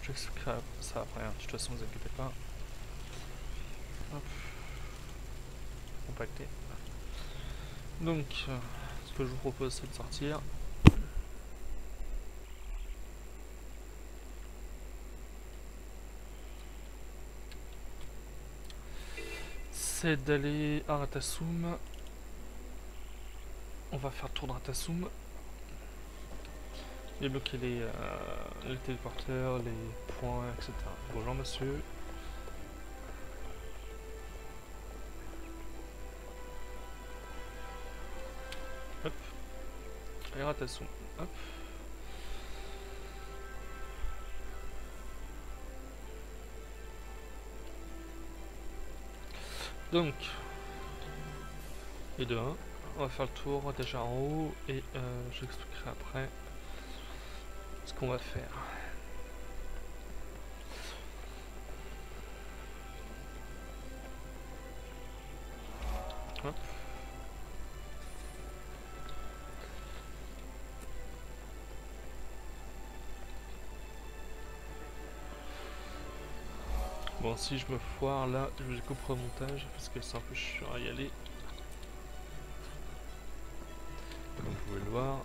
que j'expliquerai ça après, hein. De toute façon vous inquiétez pas. Hop. Compacté. Donc ce que je vous propose c'est de sortir. C'est d'aller à Rata Sum. On va faire le tour de Rata Sum. Débloquer les téléporteurs, les points, etc. Bonjour monsieur. Hop. Et Rata Sum. Hop. Donc, et de 1, on va faire le tour déjà en haut et j'expliquerai après ce qu'on va faire. Hop. Bon, si je me foire là, je vous couperai au montage parce que c'est un peu chiant à y aller. Comme vous pouvez le voir.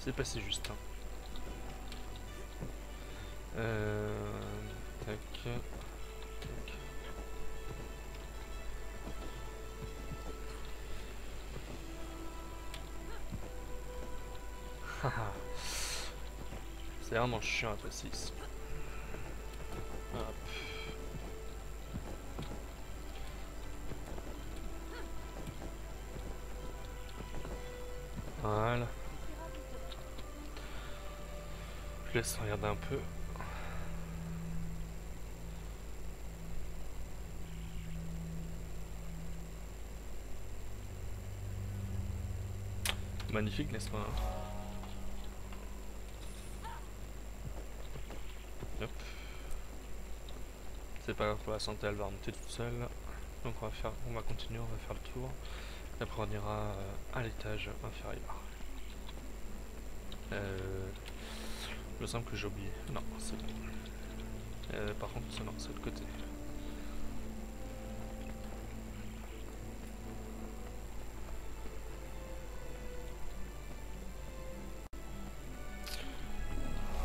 C'est pas si juste. Hein. Tac. Haha. C'est vraiment chiant à passer ici. Hop. Voilà. Je laisse regarder un peu. Magnifique, n'est-ce pas hein? C'est pas grave pour la santé, elle va remonter toute seule. Donc on va continuer, on va faire le tour. Et après on ira à l'étage inférieur. Il me semble que j'ai oublié. Non, c'est bon. Par contre, non, c'est de l'autre côté.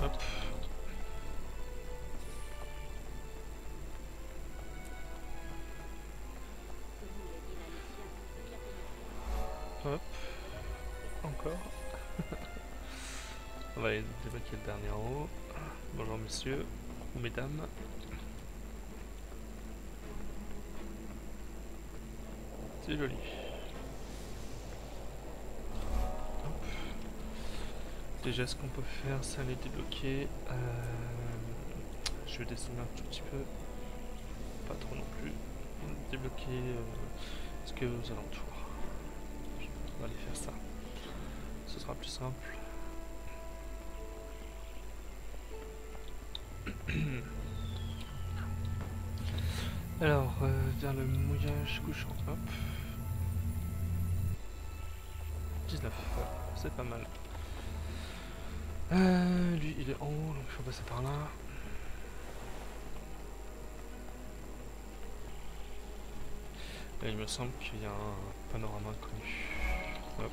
Hop. Hop, encore. On va aller débloquer le dernier en haut. Bonjour messieurs, mesdames. C'est joli. Hop. Déjà ce qu'on peut faire c'est aller débloquer. Je vais descendre un tout petit peu. Pas trop non plus. Débloquer ce que aux alentours. On va aller faire ça. Ce sera plus simple. Alors, vers le mouillage couchant. Hop. 19. C'est pas mal. Lui, il est en haut, donc il faut passer par là. Et il me semble qu'il y a un panorama inconnu. Hop.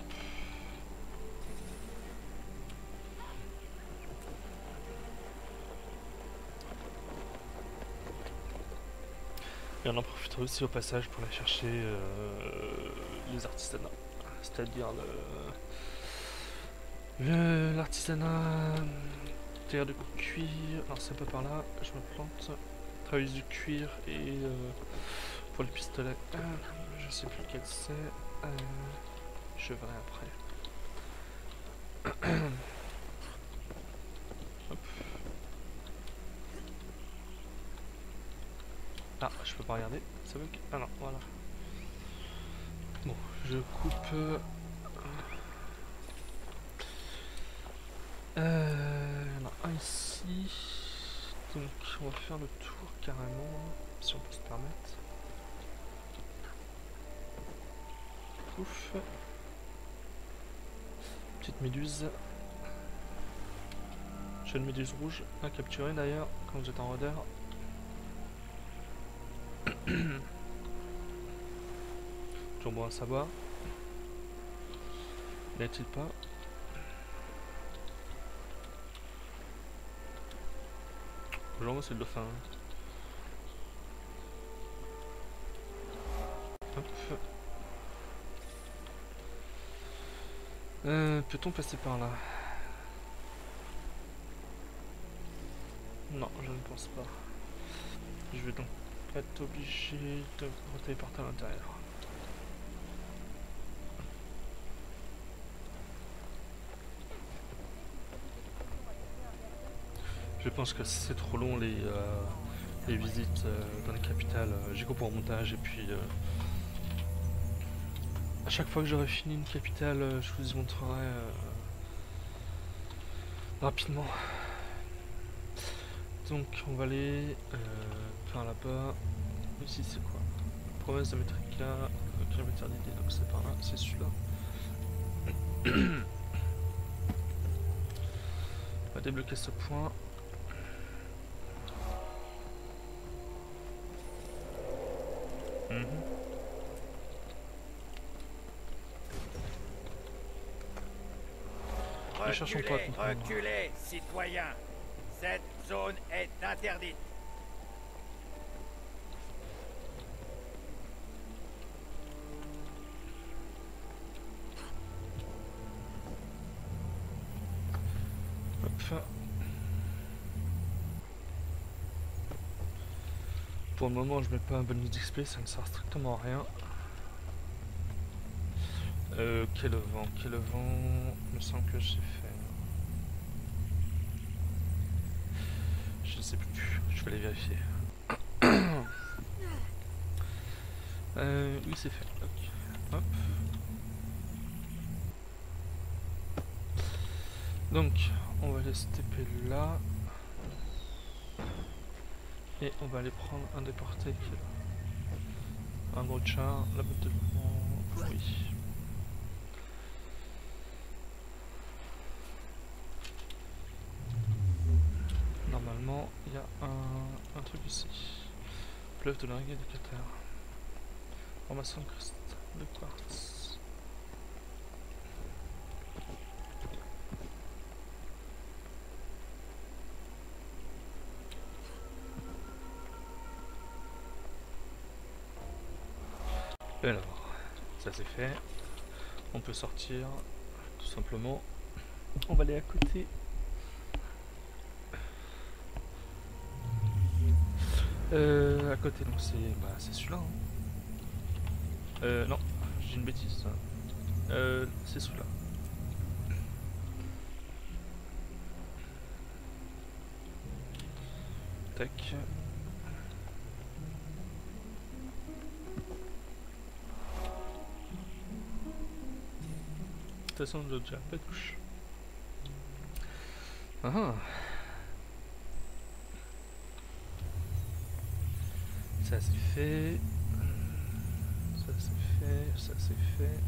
Et on en profitera aussi au passage pour aller chercher les artisanats, c'est-à-dire l'artisanat terre de cuir. Alors c'est pas par là, je me plante. Travail du cuir et pour les pistolets, je sais plus lequel c'est. Je verrai après. Hop. Ah, je peux pas regarder, ça veut que... Ah non, voilà. Bon, je coupe... Il y en a un ici. Donc on va faire le tour carrément, si on peut se permettre. Pouf. Petite Méduse. J'ai une méduse rouge à capturer d'ailleurs quand vous êtes en rôdeur. Toujours bon à savoir. N'y a-t-il pas? Genre c'est le dauphin. Hop. Peut-on passer par là? Non, je ne pense pas. Je vais donc être obligé de me téléporter à l'intérieur. Je pense que c'est trop long les visites dans les capitales. J'ai coupé pour montage et puis à chaque fois que j'aurai fini une capitale, je vous y montrerai rapidement. Donc on va aller par là-bas. Ici c'est quoi? Promesse de Métrica, kilomètre d'idée, donc c'est par là, c'est celui-là. On va débloquer ce point. Reculez, citoyens. Cette zone est interdite. Hop. Pour le moment, je mets pas un bonus d'XP, ça ne sert strictement à rien. Quel vent, il me semble que j'ai fait. Je ne sais plus, je vais aller vérifier. Oui, c'est fait. Okay. Hop. Donc, on va aller se taper là. Et on va aller prendre un déporté qui est là. Un gros char, la boîte de mouvement. Oui. Normalement, il y a un truc ici. Pleuve de l'oreille et de Qatar. Formation de cristal de quartz. Et alors, ça c'est fait. On peut sortir tout simplement. On va aller à côté. À côté, donc c'est celui-là. Hein. Non, j'ai une bêtise. C'est celui-là. Tac. De toute façon, j'ai déjà pas de couche. Ah. Ça c'est fait, ça c'est fait, ça c'est fait.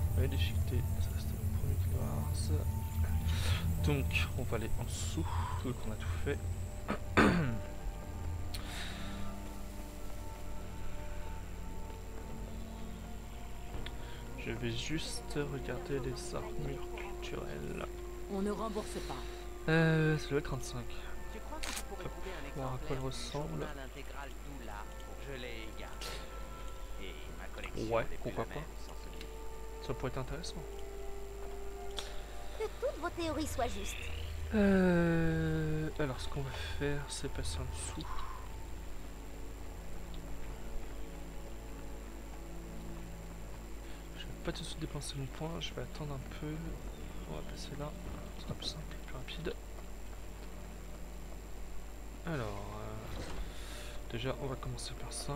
On va aller déchiqueter, ça c'était le premier couloir, ça. Donc on va aller en dessous, donc on a tout fait. Je vais juste regarder les armures culturelles. On ne rembourse pas. C'est le 35. Voir à quoi elle ressemble. Ouais, pourquoi pas. Ça pourrait être intéressant. Que toutes vos théories soient justes. Alors, ce qu'on va faire, c'est passer en dessous. Je vais pas tout de suite dépenser mon point. Je vais attendre un peu. On va passer là. Ce sera plus simple, plus rapide. Alors, déjà on va commencer par ça.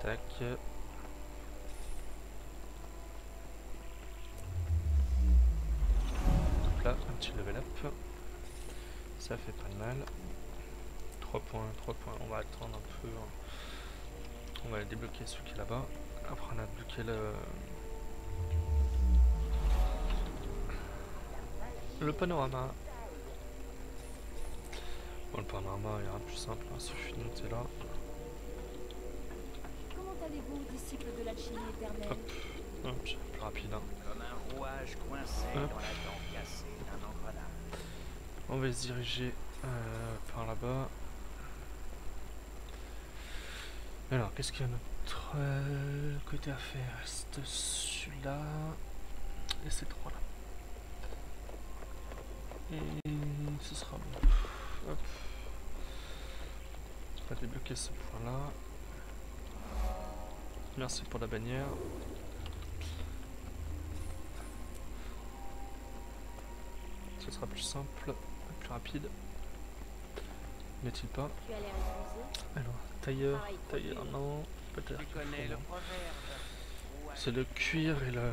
Tac. Hop là, un petit level up. Ça fait pas de mal. 3 points, 3 points. On va attendre un peu. Hein. l'autre, on va débloquer celui qui est là-bas. Après on a débloqué le panorama. Bon, le panorama il y aura plus simple, il suffit de monter là. Comment allez-vous, disciples de l'alchimie éternelle? Hop, c'est plus rapide. Hein. Comme un rouage coincé dans la dent cassée d'un engrenage. On va se diriger par là-bas. Alors, qu'est-ce qu'il y a notre côté à faire? C'est celui-là et ces trois-là. Et ce sera bon. Hop. On va débloquer ce point-là. Merci pour la bannière. Ce sera plus simple, plus rapide. N'y a-t-il pas? Alors, tailleur, tailleur, non, peut-être. C'est le cuir et le...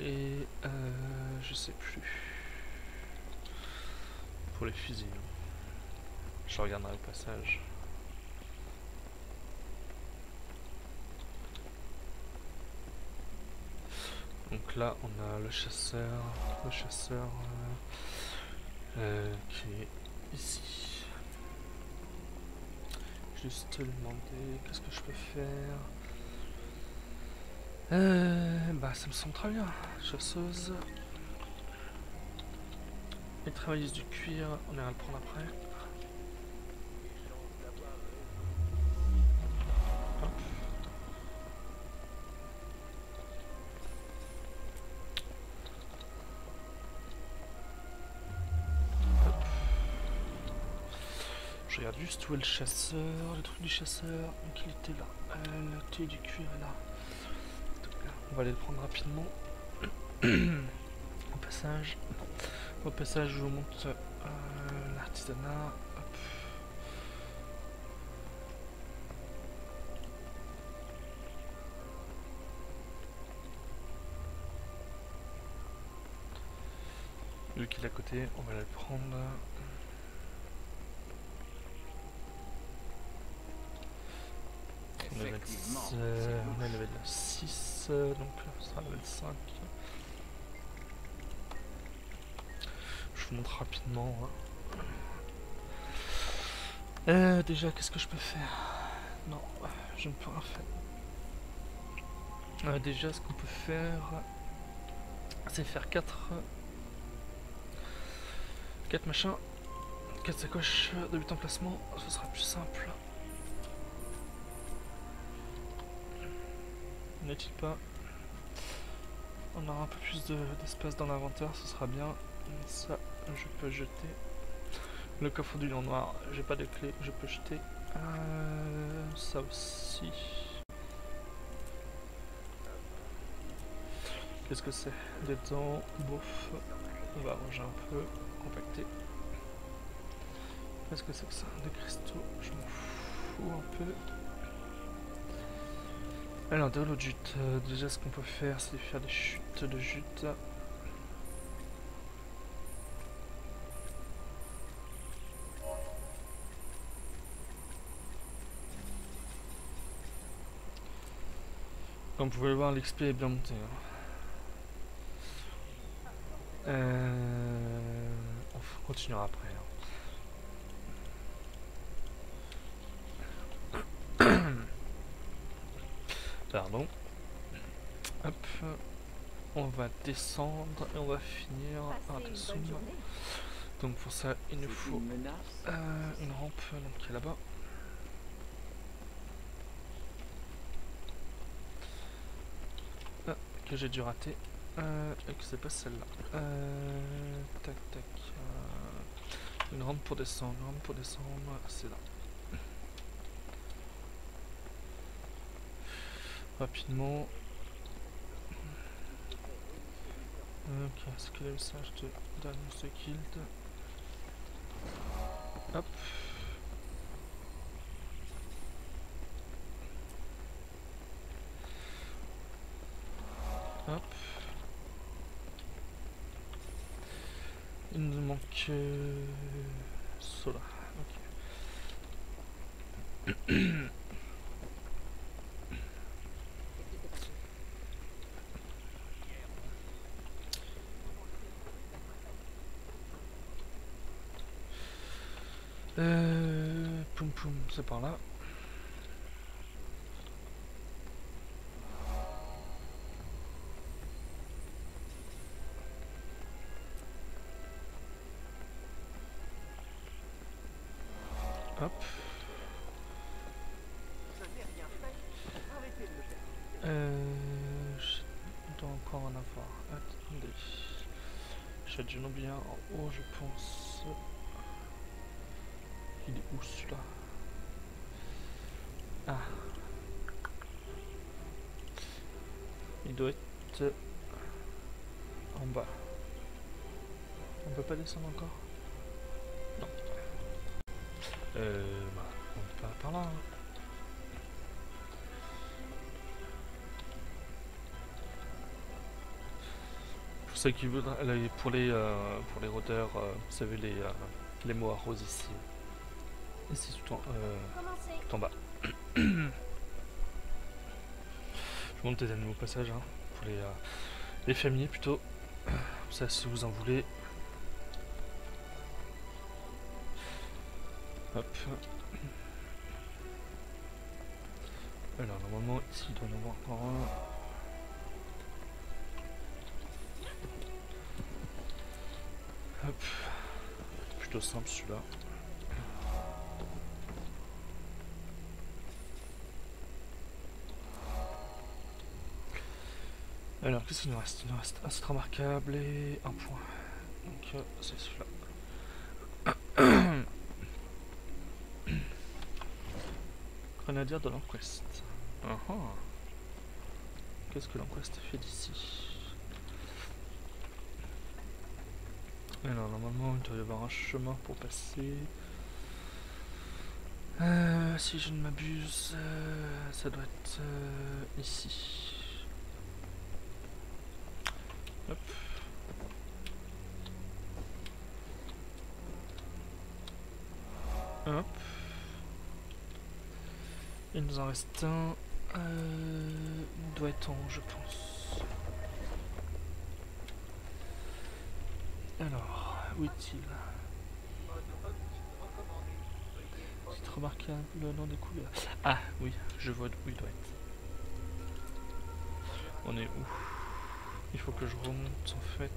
Et... je sais plus. Pour les fusils. Je regarderai au passage. Donc là, on a le chasseur qui est ici. Juste te demander qu'est-ce que je peux faire. Bah ça me semble très bien. Chasseuse et travailleuse du cuir, on ira le prendre après. Hop. Je regarde juste où est le chasseur, le truc du chasseur, donc il était là, la taille du cuir est là. Donc, on va aller le prendre rapidement. Au passage je vous montre l'artisanat. Vu qu'il est à côté, on va le prendre. On est level 6, donc là ce sera level 5. Je vous montre rapidement. Déjà, qu'est-ce que je peux faire? Non, je ne peux rien faire. Déjà, ce qu'on peut faire, c'est faire 4 machins, 4 sacoches de 8 emplacements, ce sera plus simple. N'est-il pas? On aura un peu plus d'espace dans l'inventaire, ce sera bien. Ça, je peux jeter. Le coffre du lion noir, j'ai pas de clé, je peux jeter. Ça aussi. Qu'est-ce que c'est? Des dents, bouffe. On va ranger un peu, compacter. Qu'est-ce que c'est que ça? Des cristaux, je m'en fous un peu. Alors, de l'eau de jute, déjà ce qu'on peut faire, c'est faire des chutes de jute. Comme vous pouvez le voir, l'XP est bien monté. Hein. On continuera après. Hein. Pardon. Hop. On va descendre et on va finir par Rata Sum. Donc pour ça, il nous faut une rampe donc, qui est là-bas. Ah, que j'ai dû rater. Et que c'est pas celle-là. Tac, tac. Une rampe pour descendre. Une rampe pour descendre, c'est là. Rapidement. Ok, c'est quel est le message de Danius Guild? Hop. Hop. Il nous manque cela. Ok. commencer par là. Hop. Je dois encore en avoir. Attendez. J'ai dû en oublier un en haut, je pense. Il est où celui-là? Ah. Il doit être en bas. On peut pas descendre encore? Non. Bah, on peut pas par là. Hein. Ceux qui voudraient, pour les rôdeurs, vous savez les mots à rose ici. Ici tout en bas. Je vous montre des animaux au passage, hein, pour les fermiers plutôt. Ça si vous en voulez. Hop. Alors normalement ici il doit y en avoir encore un. Hop, plutôt simple celui-là. Alors, qu'est-ce qu'il nous reste? Il nous reste un c'est remarquable et un point. Donc, c'est celui-là. Grenadier de l'Enquest. Qu'est-ce que l'Enquest fait d'ici? Alors normalement il doit y avoir un chemin pour passer. Si je ne m'abuse, ça doit être ici. Hop. Hop. Il nous en reste un. Il doit être en haut, je pense. Alors, où est-il? C'est remarquable le nom des couleurs. Ah oui, je vois où il doit être. On est où? Il faut que je remonte en fait.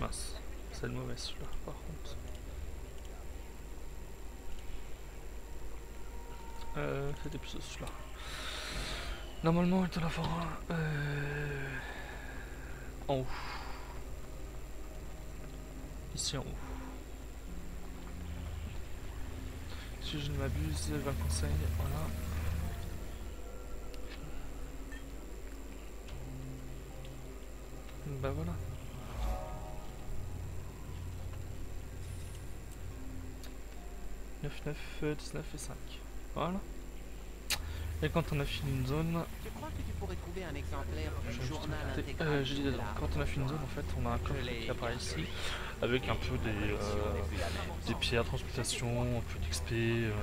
Mince, c'est le mauvais celui-là par contre. C'était plus celui-là. Normalement il doit en avoir un. En haut. Ici en haut. Si je ne m'abuse, 20 conseils, voilà. Bah voilà. Neuf, 9, 19 et 5. Voilà. Et quand on a fini une zone, quand on a fini une zone, en fait, on a un coffre qui apparaît ici, avec un peu des pierres, transmutation, un peu d'XP.